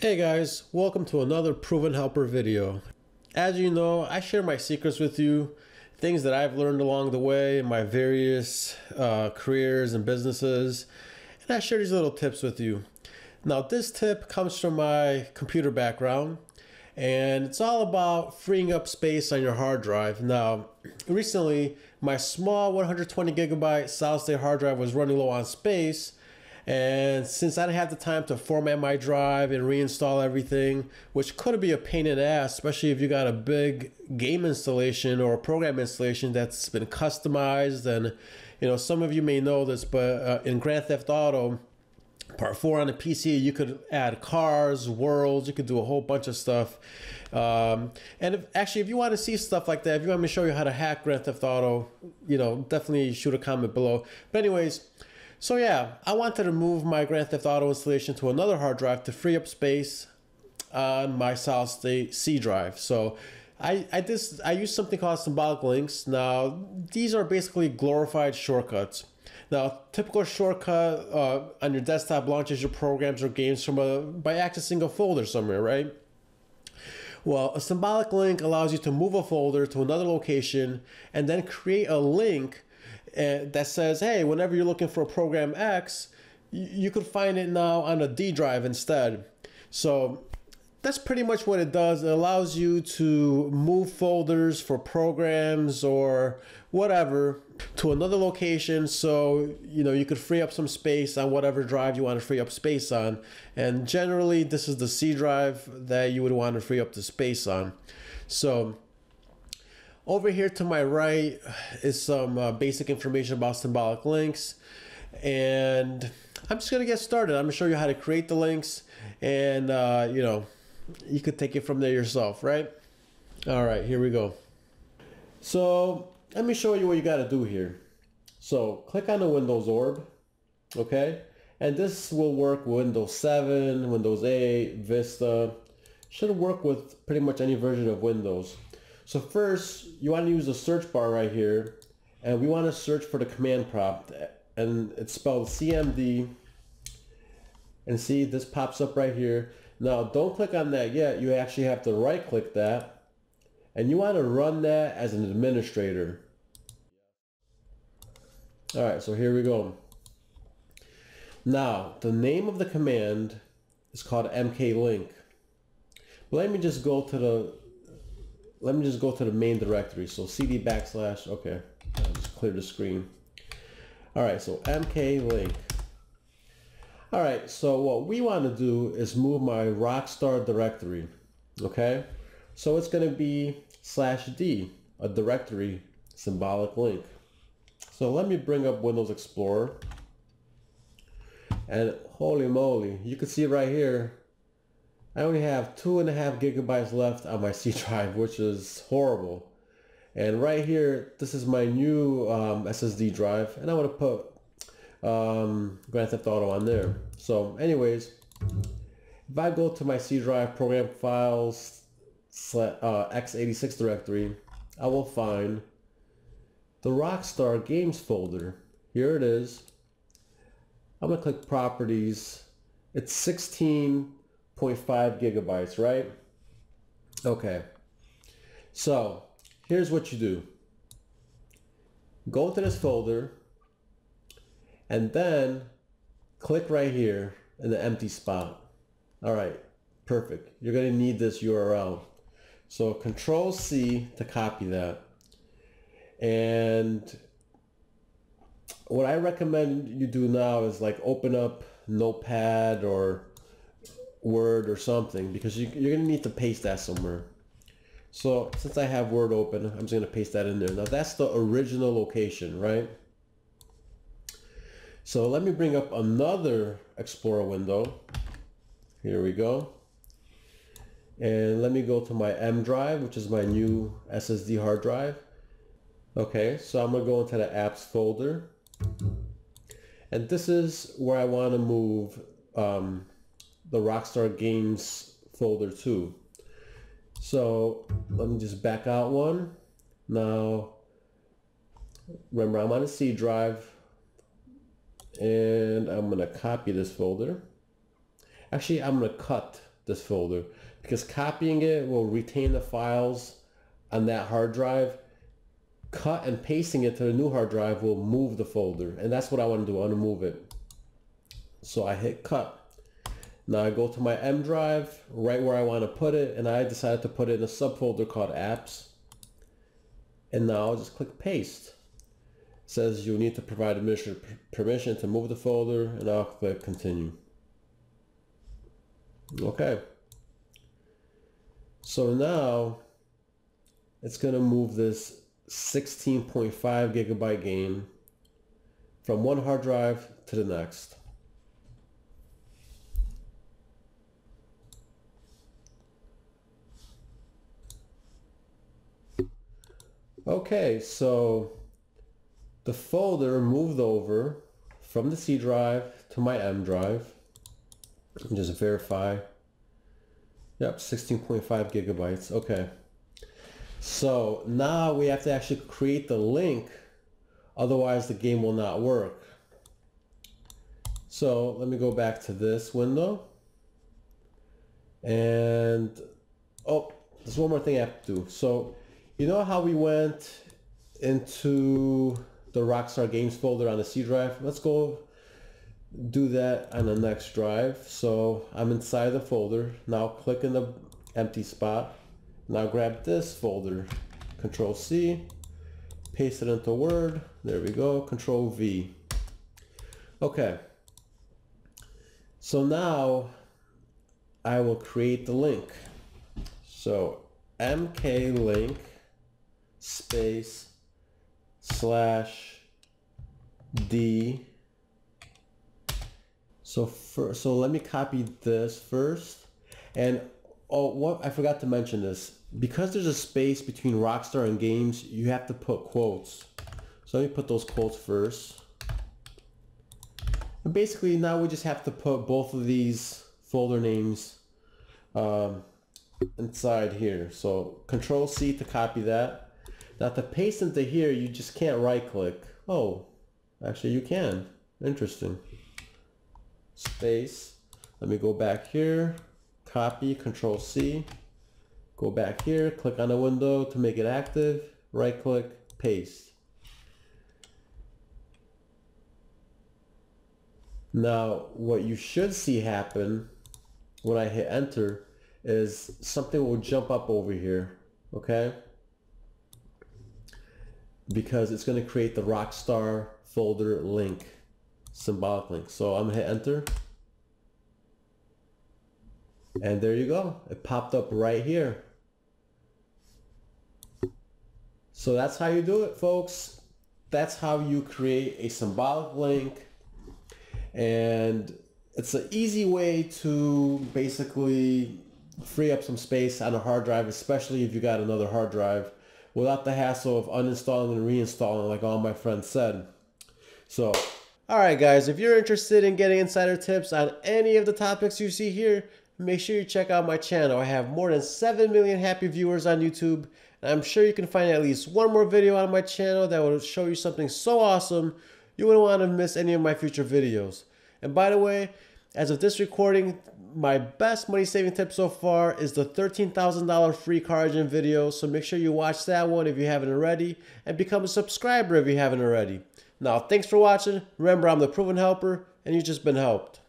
Hey guys, welcome to another Proven Helper video. As you know, I share my secrets with you, things that I've learned along the way in my various careers and businesses, and I share these little tips with you. Now this tip comes from my computer background, and it's all about freeing up space on your hard drive. Now recently, my small 120 gigabyte solid state hard drive was running low on space, and since I didn't have the time to format my drive and reinstall everything, which could be a pain in the ass, especially if you got a big game installation or a program installation that's been customized. And you know, some of you may know this, but in Grand Theft Auto Part 4 on the PC, you could add cars, worlds, you could do a whole bunch of stuff. And if you want to see stuff like that, if you want me to show you how to hack Grand Theft Auto, you know, definitely shoot a comment below. But anyways, so yeah, I wanted to move my Grand Theft Auto installation to another hard drive to free up space on my solid state C drive. So I used something called symbolic links. Now these are basically glorified shortcuts. Now a typical shortcut on your desktop launches your programs or games from by accessing a folder somewhere, right? Well, a symbolic link allows you to move a folder to another location and then create a link that says, hey, whenever you're looking for a program X, you could find it now on a D drive instead. So that's pretty much what it does. It allows you to move folders for programs or whatever to another location, so you know, you could free up some space on whatever drive you want to free up space on. And generally this is the C drive that you would want to free up the space on. So over here to my right is some basic information about symbolic links, and I'm just gonna get started. I'm gonna show you how to create the links, and you know, you could take it from there yourself, right? All right, here we go. So let me show you what you gotta do here. So click on the Windows orb, okay? And this will work with Windows 7, Windows 8, Vista. Should work with pretty much any version of Windows. So first, you want to use the search bar right here, and we want to search for the command prompt, and it's spelled CMD, and see, this pops up right here. Now don't click on that yet, you actually have to right click that, and you want to run that as an administrator. Alright, so here we go. Now the name of the command is called MKLink. Let me just go to the main directory. So cd \, okay, I'll just clear the screen. All right, so mklink. All right, so what we want to do is move my Rockstar directory, okay? So it's going to be /d, a directory symbolic link. So let me bring up Windows Explorer, and holy moly, you can see right here I only have 2.5 gigabytes left on my C drive, which is horrible. And right here, this is my new SSD drive, and I want to put Grand Theft Auto on there. So anyways, if I go to my C drive program files x86 directory, I will find the Rockstar Games folder. Here it is. I'm going to click properties. It's 16.5 gigabytes, right? Okay, so here's what you do. Go to this folder and then click right here in the empty spot. All right, perfect. You're gonna need this URL, so Control-C to copy that. And what I recommend you do now is like open up Notepad or Word or something, because you're gonna need to paste that somewhere. So since I have Word open, I'm just gonna paste that in there. Now that's the original location, right? So let me bring up another Explorer window. Here we go, and let me go to my M drive, which is my new SSD hard drive. Okay, so I'm gonna go into the apps folder, and this is where I want to move the Rockstar Games folder too. So let me just back out one. Now remember, I'm on a C drive, and I'm gonna copy this folder. Actually, I'm gonna cut this folder, because copying it will retain the files on that hard drive. Cut and pasting it to the new hard drive will move the folder, and that's what I want to do. I want to move it. So I hit cut. Now I go to my M drive, right where I want to put it, and I decided to put it in a subfolder called apps. And now I'll just click paste. It says you need to provide administrator permission to move the folder, and I'll click continue. Okay. So now it's going to move this 16.5 gigabyte game from one hard drive to the next. Okay, so the folder moved over from the C drive to my M drive. Just verify. Yep, 16.5 gigabytes. Okay. So now we have to actually create the link, otherwise the game will not work. So let me go back to this window. And oh, there's one more thing I have to do. So you know how we went into the Rockstar Games folder on the C drive? Let's go do that on the next drive. So I'm inside the folder. Now click in the empty spot. Now grab this folder. Control C. Paste it into Word. There we go. Control V. Okay. So now I will create the link. So MKLink space slash D. So let me copy this first. And oh, what I forgot to mention this, because there's a space between Rockstar and games, you have to put quotes. So let me put those quotes first. And basically now we just have to put both of these folder names inside here. So Control C to copy that. Now to paste into here, you just can't right click. Oh, actually you can. Interesting. Space. Let me go back here. Copy, Control C. Go back here, click on the window to make it active. Right click, paste. Now what you should see happen when I hit enter is something will jump up over here. Okay? Because it's going to create the Rockstar folder link, symbolic link. So I'm going to hit enter. And there you go. It popped up right here. So that's how you do it, folks. That's how you create a symbolic link. And it's an easy way to basically free up some space on a hard drive, especially if you got another hard drive, without the hassle of uninstalling and reinstalling like all my friends said. So, alright guys, if you're interested in getting insider tips on any of the topics you see here, make sure you check out my channel. I have more than 7 million happy viewers on YouTube, and I'm sure you can find at least one more video on my channel that will show you something so awesome you wouldn't want to miss any of my future videos. And by the way, as of this recording, my best money saving tip so far is the $13,000 free CarEngine video, so make sure you watch that one if you haven't already, and become a subscriber if you haven't already. Now, thanks for watching. Remember, I'm the Proven Helper, and you've just been helped.